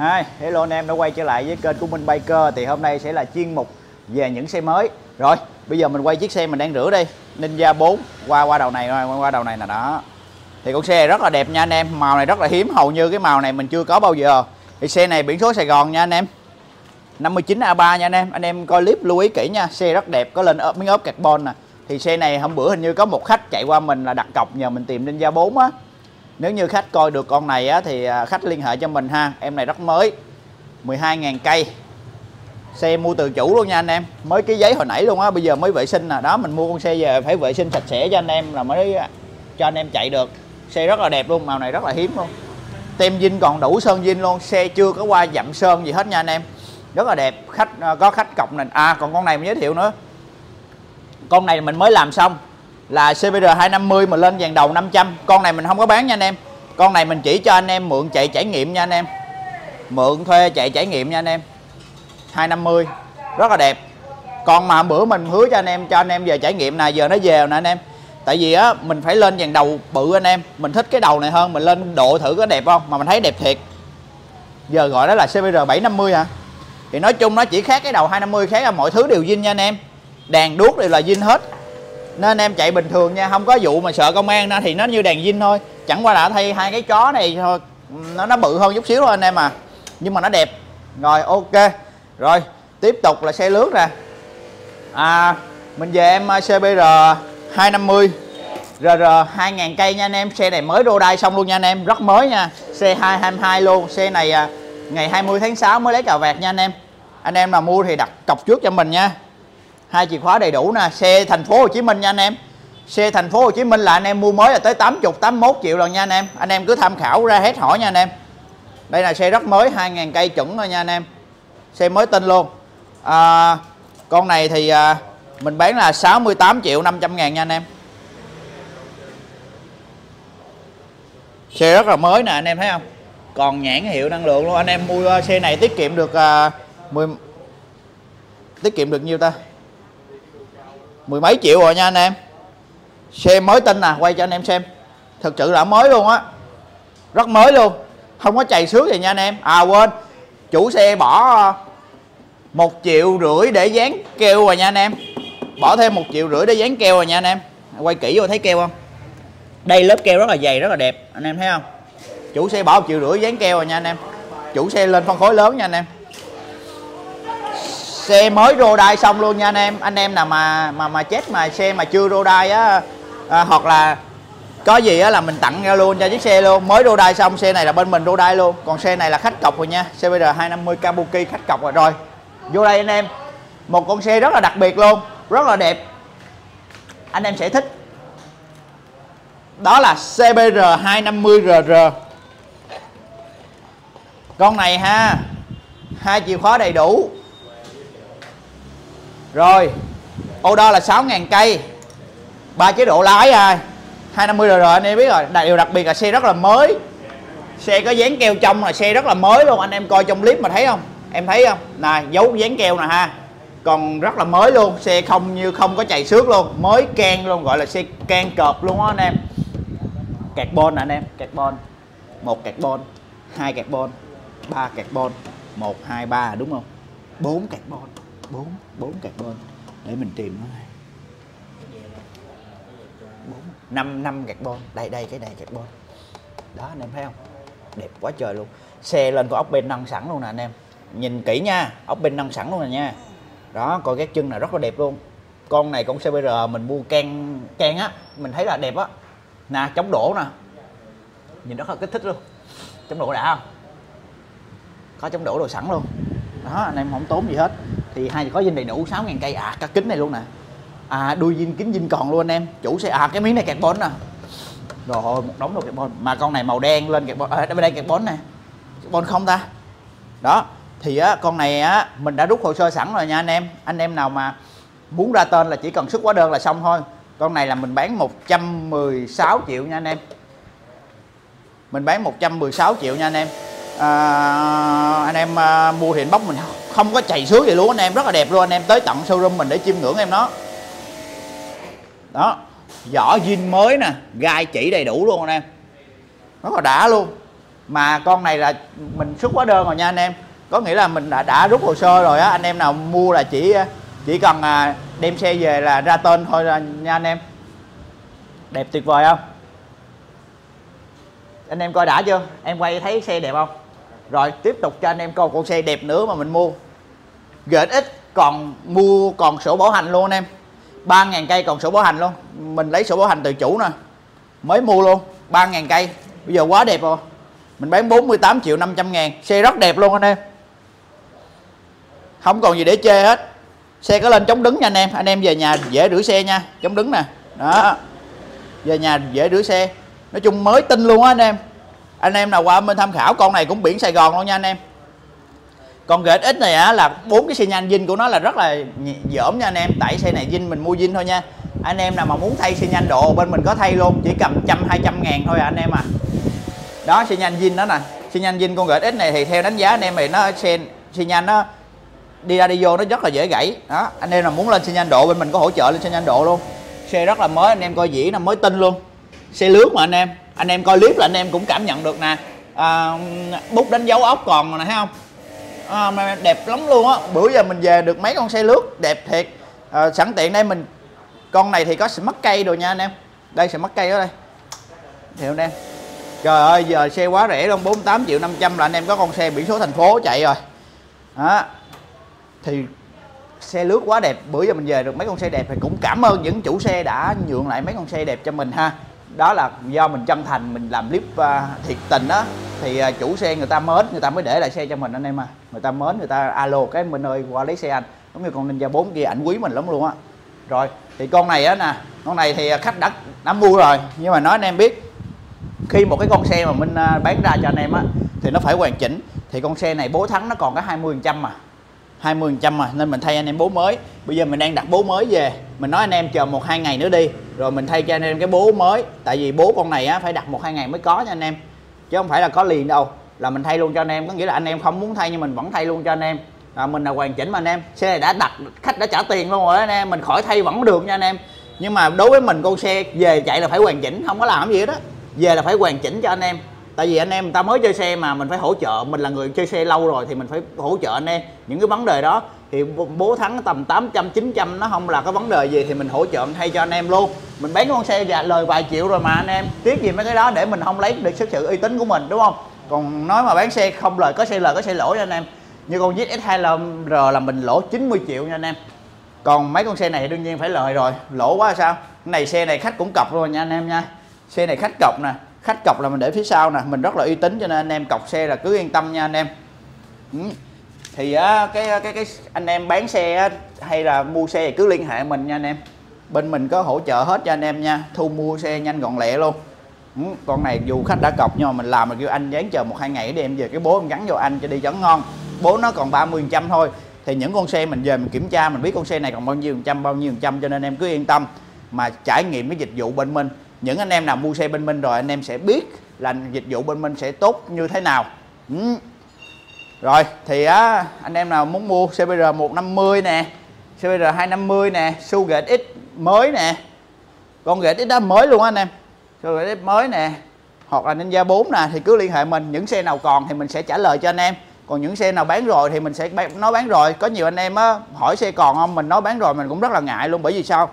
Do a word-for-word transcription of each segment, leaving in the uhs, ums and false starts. Hi, hello anh em đã quay trở lại với kênh của Minh Biker. Thì hôm nay sẽ là chuyên mục về những xe mới. Rồi, bây giờ mình quay chiếc xe mình đang rửa đây, Ninja bốn. Qua qua đầu này rồi, qua, qua đầu này là đó. Thì con xe này rất là đẹp nha anh em. Màu này rất là hiếm, hầu như cái màu này mình chưa có bao giờ. Thì xe này biển số Sài Gòn nha anh em, năm mươi chín A ba nha anh em. Anh em coi clip lưu ý kỹ nha, xe rất đẹp, có lên ốp, miếng ốp carbon nè. Thì xe này hôm bữa hình như có một khách chạy qua mình là đặt cọc nhờ mình tìm Ninja bốn á. Nếu như khách coi được con này á, thì khách liên hệ cho mình ha. Em này rất mới, mười hai nghìn cây. Xe mua từ chủ luôn nha anh em. Mới cái giấy hồi nãy luôn á, bây giờ mới vệ sinh nè. Đó, mình mua con xe về phải vệ sinh sạch sẽ cho anh em là mới cho anh em chạy được. Xe rất là đẹp luôn, màu này rất là hiếm luôn. Tem zin còn đủ sơn zin luôn, xe chưa có qua dặm sơn gì hết nha anh em. Rất là đẹp, khách có khách cọc này. À, còn con này mình giới thiệu nữa. Con này mình mới làm xong là C B R hai trăm năm mươi mà lên vàng đầu năm trăm. Con này mình không có bán nha anh em. Con này mình chỉ cho anh em mượn chạy trải nghiệm nha anh em. Mượn thuê chạy trải nghiệm nha anh em. hai trăm năm mươi rất là đẹp. Còn mà bữa mình hứa cho anh em cho anh em về trải nghiệm này, giờ nó về nè anh em. Tại vì á mình phải lên vàng đầu bự anh em, mình thích cái đầu này hơn, mình lên độ thử có đẹp không mà mình thấy đẹp thiệt. Giờ gọi đó là C B R bảy trăm năm mươi hả? Thì nói chung nó chỉ khác cái đầu hai trăm năm mươi, khác là mọi thứ đều zin nha anh em. Đèn đuốc đều là zin hết. Nên anh em chạy bình thường nha, không có vụ mà sợ công an nữa, thì nó như đèn zin thôi. Chẳng qua là thay hai cái chó này thôi, nó nó bự hơn chút xíu thôi anh em à. Nhưng mà nó đẹp. Rồi ok. Rồi, tiếp tục là xe lướt nè. À, mình về em C B R hai trăm năm mươi R R hai nghìn cây nha anh em. Xe này mới đô đai xong luôn nha anh em, rất mới nha. C hai hai hai luôn, xe này ngày hai mươi tháng sáu mới lấy cà vạt nha anh em. Anh em nào mua thì đặt cọc trước cho mình nha. Hai chìa khóa đầy đủ nè, xe thành phố Hồ Chí Minh nha anh em. Xe thành phố Hồ Chí Minh là anh em mua mới là tới tám mươi tám mươi mốt triệu lần nha anh em. Anh em cứ tham khảo ra hết hỏi nha anh em. Đây là xe rất mới, hai nghìn cây chuẩn rồi nha anh em. Xe mới tinh luôn. À, con này thì à, mình bán là sáu mươi tám triệu năm trăm ngàn nha anh em. Xe rất là mới nè anh em thấy không? Còn nhãn hiệu năng lượng luôn. Anh em mua xe này tiết kiệm được à, mười... tiết kiệm được nhiêu ta? Mười mấy triệu rồi nha anh em. Xe mới tinh nè, quay cho anh em xem. Thực sự là mới luôn á, rất mới luôn, không có chày xước gì nha anh em. À quên, chủ xe bỏ một triệu rưỡi để dán keo rồi nha anh em. Bỏ thêm một triệu rưỡi để dán keo rồi nha anh em. Quay kỹ vô thấy keo không? Đây lớp keo rất là dày, rất là đẹp, anh em thấy không? Chủ xe bỏ một triệu rưỡi dán keo rồi nha anh em. Chủ xe lên phân khối lớn nha anh em. Xe mới rô đai xong luôn nha anh em. Anh em nào mà mà mà chết mà xe mà chưa rô đai á, à, hoặc là có gì á là mình tặng ra luôn cho chiếc xe luôn. Mới rô đai xong, xe này là bên mình rô đai luôn. Còn xe này là khách cọc rồi nha, C B R hai trăm năm mươi Kabuki khách cọc rồi. Rồi vô đây anh em, một con xe rất là đặc biệt luôn, rất là đẹp, anh em sẽ thích. Đó là C B R hai trăm năm mươi R R. Con này ha, hai chìa khóa đầy đủ. Rồi, order là sáu nghìn cây, ba chế độ lái à. hai trăm năm mươi R R anh em biết rồi. Điều đặc biệt là xe rất là mới, xe có dán keo trong là xe rất là mới luôn. Anh em coi trong clip mà thấy không? Em thấy không? Nè, dấu dán keo nè ha. Còn rất là mới luôn, xe không như không có chày xước luôn, mới can luôn, gọi là xe can cọp luôn á anh em. Carbon nè anh em, carbon. một carbon, hai carbon, ba carbon, một hai ba đúng không? bốn carbon. bốn bốn carbon để mình tìm nó. Bốn năm năm carbon. Đây đây cái này carbon. Đó anh em thấy không? Đẹp quá trời luôn. Xe lên có ốc bên nâng sẵn luôn nè anh em. Nhìn kỹ nha, ốc bên nâng sẵn luôn nè nha. Đó, coi cái chân là rất là đẹp luôn. Con này con C B R mình mua can can á, mình thấy là đẹp á. Nè, chống đổ nè. Nhìn rất là kích thích luôn. Chống đổ đã không? Có chống đổ đồ sẵn luôn. Đó, anh em không tốn gì hết. Thì hai chỉ có zin đầy đủ, sáu nghìn cây. À, các kính này luôn nè. À, đuôi zin, kính zin còn luôn anh em. Chủ xe à, cái miếng này carbon nè. Rồi, một đống đồ carbon. Mà con này màu đen lên carbon. Ở à, đây carbon nè. Carbon không ta? Đó, thì á con này á mình đã rút hồ sơ sẵn rồi nha anh em. Anh em nào mà muốn ra tên là chỉ cần xuất hóa đơn là xong thôi. Con này là mình bán một trăm mười sáu triệu nha anh em. Mình bán một trăm mười sáu triệu nha anh em. À, anh em à, mua thì inbox mình không, không có chày xước gì luôn anh em, rất là đẹp luôn. Anh em tới tận showroom mình để chiêm ngưỡng em nó. Đó, vỏ zin mới nè, gai chỉ đầy đủ luôn anh em, rất là đã luôn. Mà con này là mình xuất hóa đơn rồi nha anh em. Có nghĩa là mình đã, đã rút hồ sơ rồi á. Anh em nào mua là chỉ chỉ cần đem xe về là ra tên thôi nha anh em. Đẹp tuyệt vời không? Anh em coi đã chưa? Em quay thấy xe đẹp không? Rồi tiếp tục cho anh em coi con xe đẹp nữa mà mình mua. Gret X còn mua còn sổ bảo hành luôn anh em. ba ngàn cây còn sổ bảo hành luôn. Mình lấy sổ bảo hành từ chủ nè. Mới mua luôn, ba ngàn cây. Bây giờ quá đẹp rồi. Mình bán bốn mươi tám triệu năm trăm ngàn. Xe rất đẹp luôn anh em. Không còn gì để chê hết. Xe có lên chống đứng nha anh em. Anh em về nhà dễ rửa xe nha. Chống đứng nè. Đó. Về nhà dễ rửa xe. Nói chung mới tinh luôn á anh em. Anh em nào qua mình tham khảo con này cũng biển Sài Gòn luôn nha anh em. Còn Gret X này á, là bốn cái xi nhan zin của nó là rất là dởm nha anh em. Tại xe này zin mình mua zin thôi nha. Anh em nào mà muốn thay xi nhan độ bên mình có thay luôn. Chỉ cầm một trăm hai trăm ngàn thôi à anh em à. Đó xi nhan zin đó nè. Xi nhan zin con Gret X này thì theo đánh giá anh em thì nó xe xi nhan nó đi ra đi vô nó rất là dễ gãy. Đó, anh em nào muốn lên xi nhan độ bên mình có hỗ trợ lên xi nhan độ luôn. Xe rất là mới anh em coi dĩ nó mới tinh luôn. Xe lướt mà anh em. Anh em coi clip là anh em cũng cảm nhận được nè. À, bút đánh dấu ốc còn nè thấy không? À, mà đẹp lắm luôn á. Bữa giờ mình về được mấy con xe lướt đẹp thiệt. À, sẵn tiện đây mình con này thì có smart cây rồi nha anh em. Đây smart cây đó đây. Thiệu anh em. Trời ơi giờ xe quá rẻ luôn, bốn mươi tám triệu năm trăm là anh em có con xe biển số thành phố chạy rồi. Đó. Thì xe lướt quá đẹp, bữa giờ mình về được mấy con xe đẹp thì cũng cảm ơn những chủ xe đã nhượng lại mấy con xe đẹp cho mình ha. Đó là do mình chân thành, mình làm clip uh, thiệt tình đó. Thì uh, chủ xe người ta mến, người ta mới để lại xe cho mình anh em à. Người ta mến, người ta alo cái mình ơi qua lấy xe anh. Giống như con Ninja bốn kia ảnh quý mình lắm luôn á. Rồi, thì con này á nè, con này thì khách đã, đã mua rồi. Nhưng mà nói anh em biết, khi một cái con xe mà mình uh, bán ra cho anh em á, thì nó phải hoàn chỉnh. Thì con xe này bố thắng nó còn có hai mươi phần trăm mà. hai mươi phần trăm mà, nên mình thay anh em bố mới. Bây giờ mình đang đặt bố mới về. Mình nói anh em chờ một hai ngày nữa đi. Rồi mình thay cho anh em cái bố mới. Tại vì bố con này á, phải đặt một hai ngày mới có nha anh em. Chứ không phải là có liền đâu. Là mình thay luôn cho anh em. Có nghĩa là anh em không muốn thay nhưng mình vẫn thay luôn cho anh em. À, mình là hoàn chỉnh mà anh em. Xe này đã đặt, khách đã trả tiền luôn rồi đó anh em. Mình khỏi thay vẫn được nha anh em. Nhưng mà đối với mình con xe về chạy là phải hoàn chỉnh. Không có làm gì hết đó. Về là phải hoàn chỉnh cho anh em. Tại vì anh em người ta mới chơi xe mà mình phải hỗ trợ. Mình là người chơi xe lâu rồi thì mình phải hỗ trợ anh em những cái vấn đề đó. Thì bố thắng tầm tám trăm chín trăm nó không là có vấn đề gì thì mình hỗ trợ thay cho anh em luôn. Mình bán con xe và lời vài triệu rồi mà anh em. Tiếc gì mấy cái đó để mình không lấy được sự uy tín của mình đúng không? Còn nói mà bán xe không lời, có xe lời có xe lỗ nha anh em. Như con Z S hai R là mình lỗ chín mươi triệu nha anh em. Còn mấy con xe này đương nhiên phải lời rồi. Lỗ quá là sao? Cái này xe này khách cũng cọc luôn nha anh em nha. Xe này khách cọc nè. Khách cọc là mình để phía sau nè, mình rất là uy tín cho nên anh em cọc xe là cứ yên tâm nha anh em. Ừ. Thì á, cái cái cái anh em bán xe á, hay là mua xe thì cứ liên hệ mình nha anh em. Bên mình có hỗ trợ hết cho anh em nha, thu mua xe nhanh gọn lẹ luôn. Ừ. Con này dù khách đã cọc nhưng mà mình làm mình kêu anh dán chờ một hai ngày để em về cái bố em gắn vô anh cho đi vẫn ngon. Bố nó còn ba mươi phần trăm thôi. Thì những con xe mình về mình kiểm tra mình biết con xe này còn bao nhiêu phần trăm bao nhiêu phần trăm cho nên em cứ yên tâm mà trải nghiệm cái dịch vụ bên mình. Những anh em nào mua xe bên mình rồi anh em sẽ biết là dịch vụ bên mình sẽ tốt như thế nào. Ừ. Rồi thì á, anh em nào muốn mua C B R một trăm năm mươi nè, C B R hai trăm năm mươi nè, Suggest X mới nè. Con Gret X đó mới luôn á anh em. Suggest X mới nè, hoặc là Ninja bốn nè thì cứ liên hệ mình, những xe nào còn thì mình sẽ trả lời cho anh em. Còn những xe nào bán rồi thì mình sẽ nói bán rồi. Có nhiều anh em á hỏi xe còn không, mình nói bán rồi mình cũng rất là ngại luôn bởi vì sao?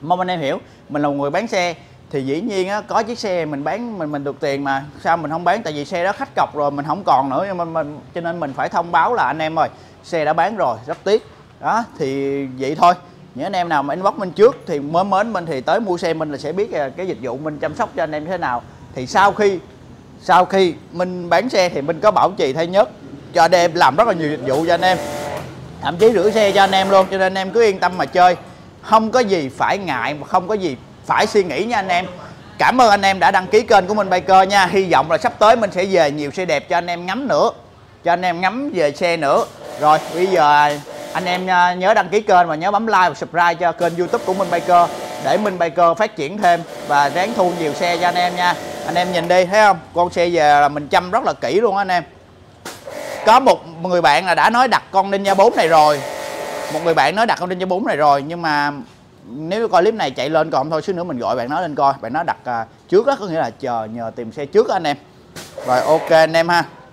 Mong anh em hiểu, mình là một người bán xe. Thì dĩ nhiên á, có chiếc xe mình bán mình mình được tiền mà sao mình không bán, tại vì xe đó khách cọc rồi mình không còn nữa, nhưng mà mình cho nên mình phải thông báo là anh em ơi xe đã bán rồi rất tiếc đó, thì vậy thôi. Những anh em nào mà inbox mình trước thì mới mến mình thì tới mua xe mình là sẽ biết cái dịch vụ mình chăm sóc cho anh em như thế nào. Thì sau khi sau khi mình bán xe thì mình có bảo trì thay nhớt cho anh em, làm rất là nhiều dịch vụ cho anh em, thậm chí rửa xe cho anh em luôn, cho nên anh em cứ yên tâm mà chơi, không có gì phải ngại mà không có gì phải suy nghĩ nha anh em. Cảm ơn anh em đã đăng ký kênh của Minh Biker nha. Hy vọng là sắp tới mình sẽ về nhiều xe đẹp cho anh em ngắm nữa, cho anh em ngắm về xe nữa. Rồi bây giờ anh em nhớ đăng ký kênh và nhớ bấm like và subscribe cho kênh YouTube của Minh Biker để Minh Biker phát triển thêm và ráng thu nhiều xe cho anh em nha. Anh em nhìn đi thấy không, con xe về là mình chăm rất là kỹ luôn á anh em. Có một người bạn là đã nói đặt con Ninja bốn này rồi, một người bạn nói đặt con Ninja bốn này rồi, nhưng mà nếu coi clip này chạy lên còn thôi, xíu nữa mình gọi bạn nó lên coi. Bạn nó đặt trước đó, có nghĩa là chờ nhờ tìm xe trước đó anh em. Rồi ok anh em ha.